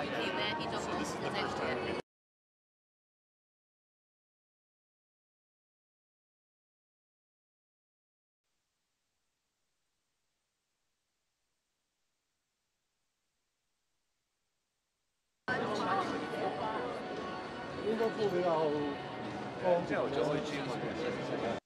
っていうね、いとこも出てきて。應該都比較方便。朝頭早可以轉去。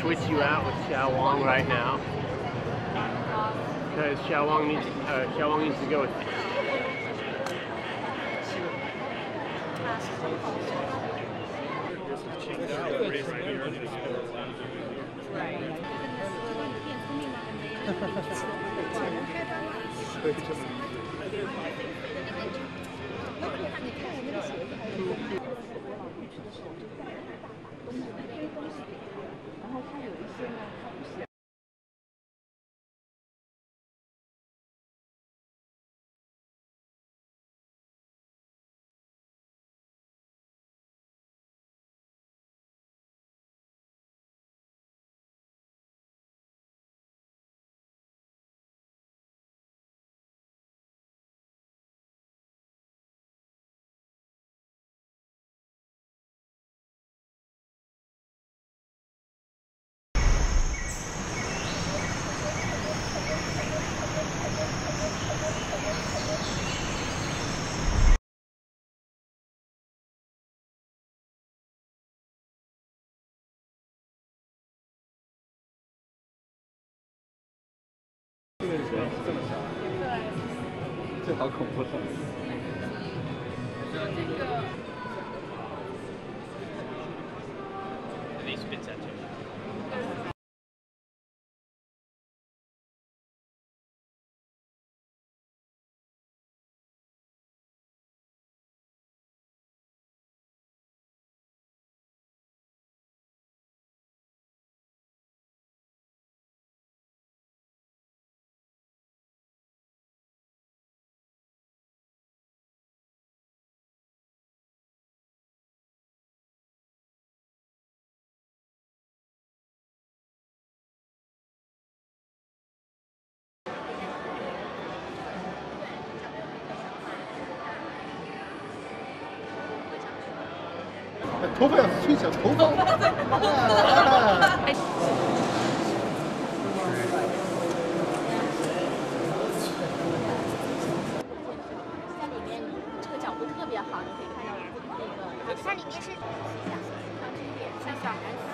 Switch you out with Xiaowang right now because Xiaowang needs to go with me.这好恐怖！这个。头发要吹小头发。在里面这个角度特别好，你可以看到那个，它里面是像小孩子。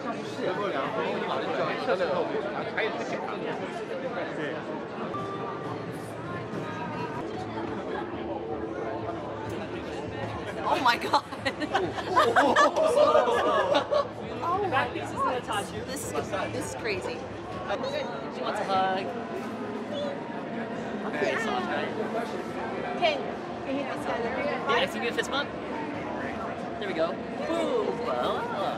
Oh my god! Oh my god! This is crazy. She wants a hug. Okay, so I'm tired. Can you hit this guy? Yeah, can you give a fist bump? There we go. Boom!